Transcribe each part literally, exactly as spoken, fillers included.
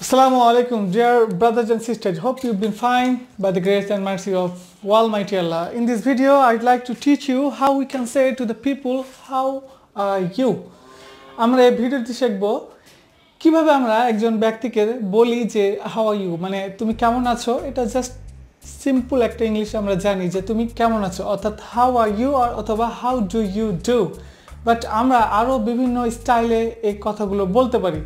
Assalamu alaikum, dear brothers and sisters. Hope you've been fine by the grace and mercy of Almighty Allah. In this video, I'd like to teach you how we can say to the people, how are you? Amra ei videote shekhbo kibhabe amra ekjon byaktike boli je how are you, mane tumi kemon acho. Eta just simple ekta English amra jani je tumi kemon acho, orthat how are you or othoba how do you do. But amra aro bibhinno style e kotha gulo bolte pari,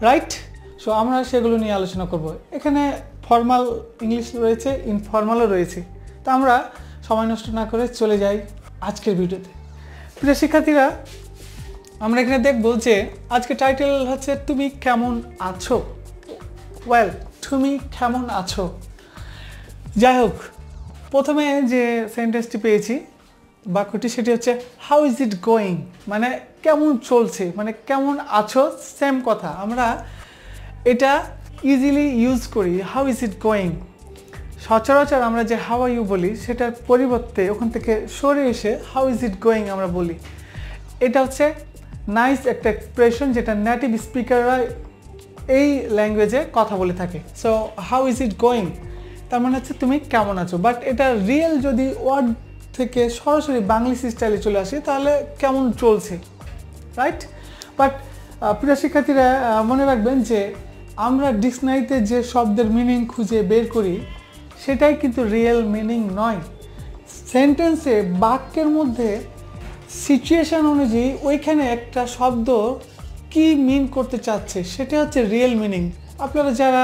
right? So, আমরা সেগুলো নিয়ে আলোচনা করব। এখানে formal English রয়েছে, ইনফর্মালও রয়েছে। তো আমরা সময় নষ্ট না করে চলে যাই আজকের ভিডিওতে। প্রিয় শিক্ষার্থীরা, আমরা এখানে দেখব যে আজকে টাইটেল হচ্ছে তুমি কেমন আছো। ওয়েল, তুমি কেমন আছো। যাই হোক, প্রথমে যে সেন্টেন্সটি পেয়েছি বাক্যটি সেটি হচ্ছে হাউ ইজ ইট গোয়িং, মানে কেমন চলছে, মানে কেমন আছো। সেম কথা আমরা এটা ইজিলি ইউজ করি, হাউ ইজ ইট গোয়িং। সচরাচর আমরা যে হাউ আর ইউ বলি সেটার পরিবর্তে ওখান থেকে সরে এসে হাউ ইজ ইট গোয়িং আমরা বলি। এটা হচ্ছে নাইস একটা এক্সপ্রেশন যেটা নেটিভ স্পিকাররা এই ল্যাঙ্গুয়েজে কথা বলে থাকে। So how is it going, তার মানে হচ্ছে তুমি কেমন আছো। বাট এটা রিয়েল যদি ওয়ার্ড থেকে সরাসরি বাংলা স্টাইলে চলে আসি তাহলে কেমন চলছে, রাইট? বাট প্রিয় শিক্ষার্থীরা, মনে রাখবেন যে আমরা ডিকশনারিতে যে শব্দের মিনিং খুঁজে বের করি সেটাই কিন্তু রিয়েল মিনিং নয়। সেন্টেন্সে বাক্যের মধ্যে সিচুয়েশান অনুযায়ী ওইখানে একটা শব্দ কি মিন করতে চাচ্ছে সেটা হচ্ছে রিয়েল মিনিং। আপনারা যারা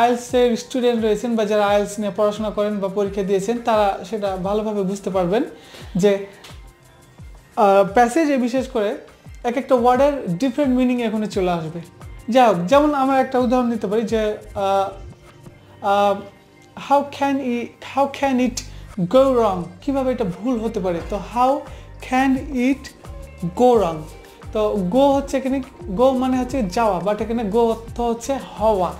আইএলসের স্টুডেন্ট রয়েছেন বা যারা আইএলস নিয়ে পড়াশোনা করেন বা পরীক্ষা দিয়েছেন তারা সেটা ভালোভাবে বুঝতে পারবেন যে প্যাসেজে বিশেষ করে এক একটা ওয়ার্ডের ডিফারেন্ট মিনিং এখানে চলে আসবে। যাই হোক, যেমন আমরা একটা উদাহরণ দিতে পারি যে how can I how can it go wrong, কীভাবে এটা ভুল হতে পারে। তো হাউ ক্যান ইট গো রং, তো গো হচ্ছে এখানে গো মানে হচ্ছে যাওয়া, বাট এখানে গো অর্থ হচ্ছে হওয়া।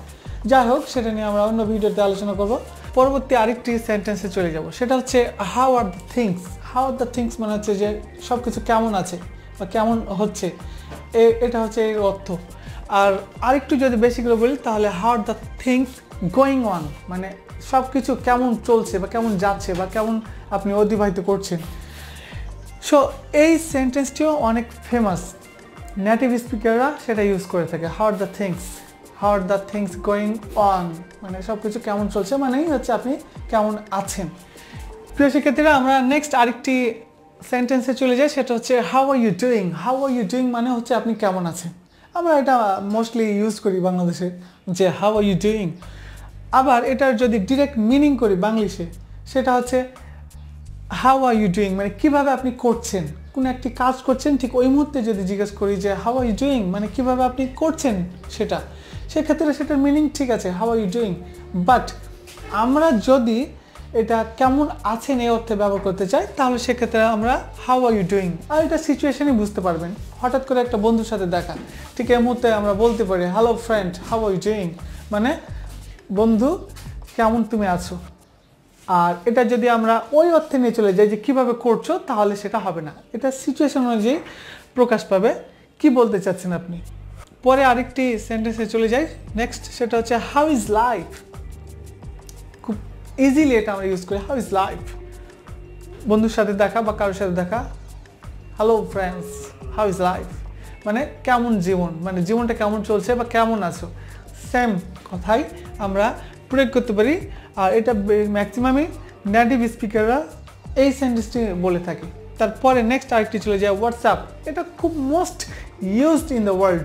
যাই হোক, সেটা নিয়ে আমরা অন্য ভিডিওতে আলোচনা করব। পরবর্তী আরেকটি সেন্টেন্সে চলে যাব, সেটা হচ্ছে how are the things. How are the things মানে হচ্ছে যে সব কিছু কেমন আছে বা কেমন হচ্ছে, এটা হচ্ছে এর অর্থ। আর আরেকটু যদি বেশি করে বলি তাহলে how are the things going on, মানে সব কিছু কেমন চলছে বা কেমন যাচ্ছে বা কেমন আপনি অতিবাহিত করছেন। সো এই সেন্টেন্সটিও অনেক ফেমাস, নেটিভ স্পিকাররা সেটা ইউজ করে থাকে। How are the things how are the things going on, মানে সব কিছু কেমন চলছে মানেই হচ্ছে আপনি কেমন আছেন। প্রিয় শিক্ষার্থীরা, আমরা নেক্সট আরেকটি সেন্টেন্সে চলে যাই, সেটা হচ্ছে how are you doing. How are you doing মানে হচ্ছে আপনি কেমন আছেন। আমরা এটা মোস্টলি ইউজ করি বাংলাদেশে যে হাউ আর ইউ ডুইং। আবার এটার যদি ডিরেক্ট মিনিং করি বাংলিশে সেটা হচ্ছে হাউ আর ইউ ডুইং, মানে কীভাবে আপনি করছেন, কোনো একটি কাজ করছেন। ঠিক ওই মুহূর্তে যদি জিজ্ঞেস করি যে হাউ আর ইউ ডুইং, মানে কীভাবে আপনি করছেন সেটা, সেক্ষেত্রে সেটার মিনিং ঠিক আছে how are you doing. But আমরা যদি এটা কেমন আছেন এই অর্থে ব্যবহার করতে চাই তাহলে সেক্ষেত্রে আমরা হাউ আর ইউ ডুইং। আর এটা সিচুয়েশানই বুঝতে পারবেন, হঠাৎ করে একটা বন্ধুর সাথে দেখা, ঠিক এই মুহূর্তে আমরা বলতে পারি hello friend how are you doing, মানে বন্ধু কেমন তুমি আছো। আর এটা যদি আমরা ওই অর্থে নিয়ে চলে যাই যে কীভাবে করছো তাহলে সেটা হবে না, এটা সিচুয়েশান অনুযায়ী প্রকাশ পাবে কি বলতে চাচ্ছেন আপনি। পরে আরেকটি সেন্টেন্সে চলে যাই নেক্সট, সেটা হচ্ছে হাউ ইজ লাইফ। ইজিলি এটা আমরা ইউজ করি, হাউ ইজ লাইফ। বন্ধুর সাথে দেখা বা কারোর সাথে দেখা, hello friends how is life, মানে কেমন জীবন, মানে জীবনটা কেমন চলছে বা কেমন আছো। সেম কথাই আমরা প্রয়োগ করতে পারি। আর এটা ম্যাক্সিমামই নেটিভ স্পিকাররা এই সেন্টেন্সটি বলে থাকে। তারপরে নেক্সট আরেকটি চলে যায় হোয়াটসঅ্যাপ। এটা খুব most used in the world,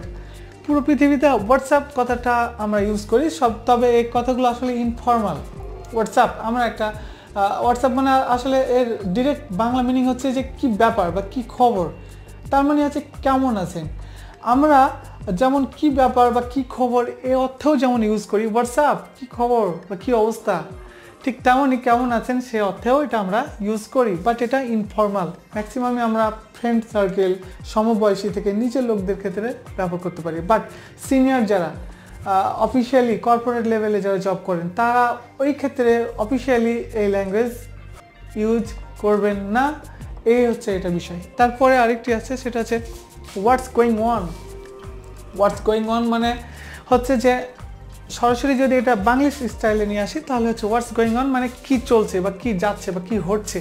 পুরো পৃথিবীতে হোয়াটসঅ্যাপ কথাটা আমরা ইউজ করি সব। তবে এই কথাগুলো আসলে ইনফর্মাল। হোয়াটসঅ্যাপ আমরা একটা হোয়াটসঅ্যাপ মানে আসলে এর ডিরেক্ট বাংলা মিনিং হচ্ছে যে কি ব্যাপার বা কি খবর, তার মানে হচ্ছে কেমন আছেন। আমরা যেমন কি ব্যাপার বা কি খবর এ অর্থেও যেমন ইউজ করি হোয়াটসঅ্যাপ, কি খবর বা কি অবস্থা, ঠিক তেমনই কেমন আছেন সে অর্থেও এটা আমরা ইউজ করি। বাট এটা ইনফর্মাল, ম্যাক্সিমামে আমরা ফ্রেন্ড সার্কেল সমবয়সী থেকে নিজের লোকদের ক্ষেত্রে ব্যবহার করতে পারি। বাট সিনিয়র যারা অফিসিয়ালি কর্পোরেট লেভেলে যারা জব করেন তারা ওই ক্ষেত্রে অফিসিয়ালি এই ল্যাঙ্গুয়েজ ইউজ করবেন না, এই হচ্ছে এটা বিষয়। তারপরে আরেকটি আছে, সেটা হচ্ছে what's going on. What's going on মানে হচ্ছে যে সরাসরি যদি এটা বাংলিশ স্টাইলে নিয়ে আসি তাহলে হচ্ছে হোয়াটস গোইং অন মানে কি চলছে বা কি যাচ্ছে বা কি হচ্ছে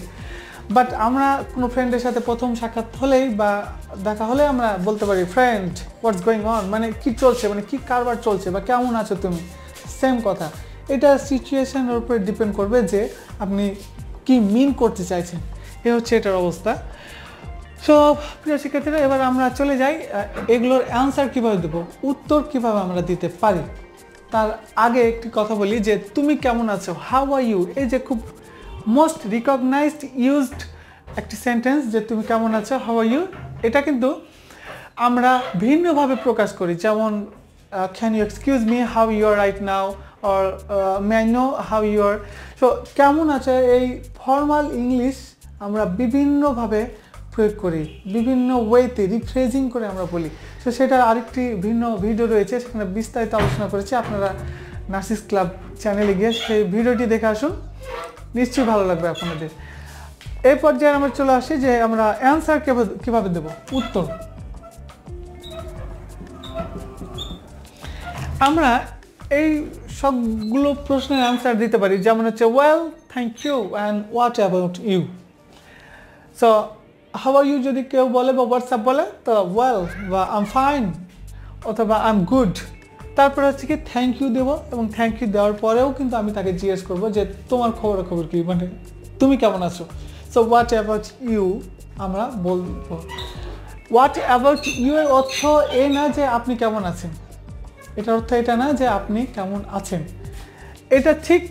বাট আমরা কোনো ফ্রেন্ডের সাথে প্রথম সাক্ষাৎ হলেই বা দেখা হলে আমরা বলতে পারি ফ্রেন্ড হোয়াটস গোইং অন মানে কি চলছে মানে কি কারবার চলছে বা কেমন আছো তুমি সেম কথা এটা সিচুয়েশনের উপর ডিপেন্ড করবে যে আপনি কি মিন করতে চাইছেন এই হচ্ছে এটার অবস্থা সো প্রিয় শিক্ষার্থীরা এবার আমরা চলে যাই এগুলোর অ্যানসার কিভাবে দেব উত্তর কিভাবে আমরা দিতে পারি তার আগে একটি কথা বলি যে তুমি কেমন আছো হাউ আর ইউ এই যে খুব মোস্ট রিকগনাইজড ইউজড একটি সেন্টেন্স যে তুমি কেমন আছো হাউ আর ইউ এটা কিন্তু আমরা ভিন্নভাবে প্রকাশ করি যেমন can you excuse me how you are right now or may I know how you are so কেমন আছো এই ফর্মাল ইংলিশ আমরা বিভিন্নভাবে প্রয়োগ করি বিভিন্ন ওয়েতে রিফ্রেজিং করে আমরা বলি সো সেটার আরেকটি ভিন্ন ভিডিও রয়েছে সেখানে বিস্তারিত আলোচনা করেছি আপনারা নাসিরস ক্লাব চ্যানেলে গিয়ে সেই ভিডিওটি দেখে আসুন নিশ্চয়ই ভালো লাগবে আপনাদের এই পর্যায়ে আমরা চলে আসি যে আমরা অ্যান্সার কীভাবে দেব উত্তর আমরা এই সবগুলো প্রশ্নের অ্যান্সার দিতে পারি যেমন হচ্ছে well thank you and what about you so How are you যদি কেউ বলে বা হোয়াটসঅ্যাপ বলে তো ওয়েল বা আম ফাইন অথবা আম গুড তারপরে হচ্ছে কি থ্যাংক ইউ দেবো এবং থ্যাংক ইউ দেওয়ার পরেও কিন্তু আমি তাকে জিজ্ঞেস করবো যে তোমার খবর খবর কী মানে তুমি কেমন আছো সো হোয়াট অ্যাবাউট ইউ আমরা বলবো হোয়াট অ্যাবাউট ইউ এর অর্থ এই না যে আপনি কেমন আছেন এটার অর্থ এটা না যে আপনি কেমন আছেন এটা ঠিক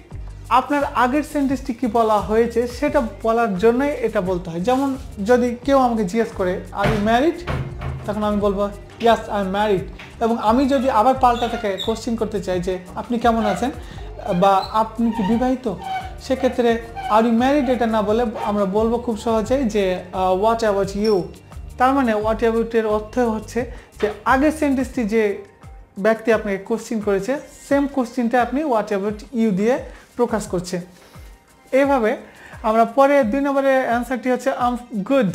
আপনার আগের সেন্টেন্সটি কি বলা হয়েছে সেটা বলার জন্যই এটা বলতে হয় যেমন যদি কেউ আমাকে জিজ্ঞেস করে আর ইউ ম্যারিড তখন আমি বলবো ইয়াস আই এম ম্যারিড এবং আমি যদি আবার পাল্টা থেকে কোশ্চেন করতে চাই যে আপনি কেমন আছেন বা আপনি কি বিবাহিত সেক্ষেত্রে আর ইউ ম্যারিড এটা না বলে আমরা বলবো খুব সহজেই যে হোয়াট অ্যাবাউট ইউ তার মানে হোয়াট অ্যাবাউট এর অর্থ হচ্ছে যে আগের সেন্টেন্সটি যে ব্যক্তি আপনাকে কোশ্চেন করেছে সেম কোশ্চেনটা আপনি হোয়াট অ্যাবাউট ইউ দিয়ে প্রকাশ করছে এইভাবে আমরা পরে দুই নম্বরের অ্যান্সারটি হচ্ছে আম গুড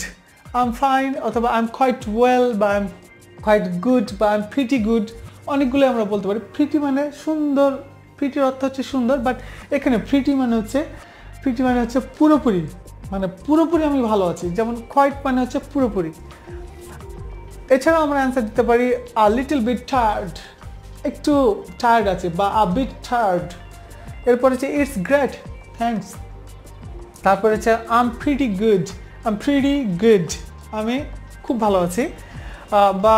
আম ফাইন অথবা আই এম কোয়াইট ওয়েল বা আই এম কোয়াইট গুড বা আই এম প্রিটি গুড অনেকগুলো আমরা বলতে পারি প্রিটি মানে সুন্দর প্রিটির অর্থ হচ্ছে সুন্দর বাট এখানে প্রিটি মানে হচ্ছে প্রিটি মানে হচ্ছে পুরোপুরি মানে পুরোপুরি আমি ভালো আছি যেমন কোয়াইট মানে হচ্ছে পুরোপুরি এছাড়াও আমরা অ্যান্সার দিতে পারি আ লিটল বিট টায়ার্ড একটু টায়ার্ড আছে বা আ বিট টায়ার্ড এরপর হচ্ছে ইটস গ্রেট থ্যাংকস তারপর হচ্ছে I'm pretty good I'm pretty good আমি খুব ভালো আছি বা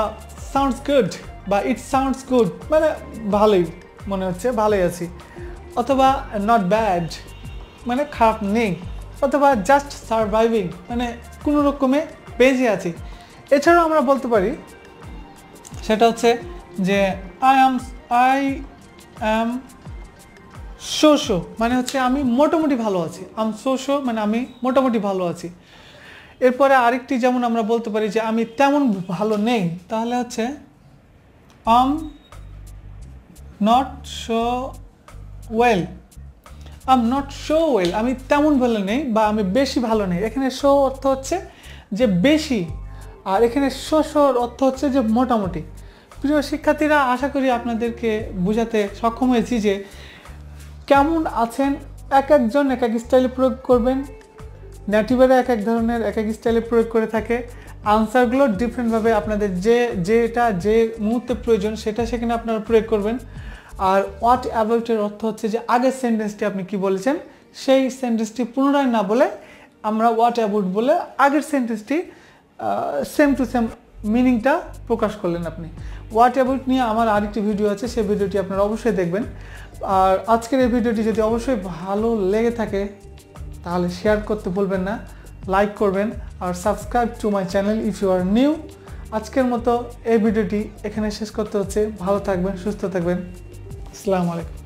সাউন্ডস গুড বা ইটস সাউন্ডস গুড মানে ভালোই মনে হচ্ছে ভালোই আছি অথবা নট ব্যাড মানে খারাপ নেই অথবা জাস্ট সারভাইভিং মানে কোনো রকমে বেঁচে আছি এছাড়াও আমরা বলতে পারি সেটা হচ্ছে যে I am I am so so মানে হচ্ছে আমি মোটামুটি ভালো আছি আম শো শো মানে আমি মোটামুটি ভালো আছি এরপরে আরেকটি যেমন আমরা বলতে পারি যে আমি তেমন ভালো নেই তাহলে হচ্ছে I'm not so well I'm not so well আমি তেমন ভালো নেই বা আমি বেশি ভালো নেই এখানে শো অর্থ হচ্ছে যে বেশি আর এখানে শো শোর অর্থ হচ্ছে যে মোটামুটি প্রিয় শিক্ষার্থীরা আশা করি আপনাদেরকে বোঝাতে সক্ষম হয়েছি যে কেমন আছেন এক একজন এক এক স্টাইলে প্রয়োগ করবেন নেটিভেরা এক এক ধরনের এক এক স্টাইলে প্রয়োগ করে থাকে আনসারগুলো ডিফারেন্টভাবে আপনাদের যে যেটা যে মুহূর্তে প্রয়োজন সেটা সেখানে আপনারা প্রয়োগ করবেন আর হোয়াট অ্যাবাউটের অর্থ হচ্ছে যে আগের সেন্টেন্সটি আপনি কি বলেছেন সেই সেন্টেন্সটি পুনরায় না বলে আমরা হোয়াট অ্যাবাউট বলে আগের সেন্টেন্সটি সেম টু সেম মিনিংটা প্রকাশ করলেন আপনি হোয়াট অ্যাবাউট নিয়ে আমার আরেকটি ভিডিও আছে সেই ভিডিওটি আপনারা অবশ্যই দেখবেন আর আজকের এই ভিডিওটি যদি অবশ্যই ভালো লেগে থাকে তাহলে শেয়ার করতে ভুলবেন না লাইক করবেন আর subscribe to my channel if you are new আজকের মতো এই ভিডিওটি এখানে শেষ করতে হচ্ছে ভালো থাকবেন সুস্থ থাকবেন আসসালামু আলাইকুম